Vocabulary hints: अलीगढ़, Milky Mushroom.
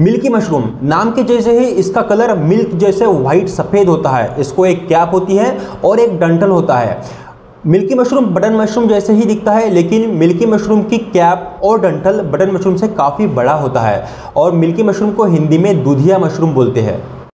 Milky mushroom नाम के जैसे ही इसका कलर मिल्क जैसे व्हाइट सफ़ेद होता है। इसको एक कैप होती है और एक डंठल होता है। मिल्की मशरूम बटन मशरूम जैसे ही दिखता है, लेकिन मिल्की मशरूम की कैप और डंठल बटन मशरूम से काफ़ी बड़ा होता है। और मिल्की मशरूम को हिंदी में दूधिया मशरूम बोलते हैं।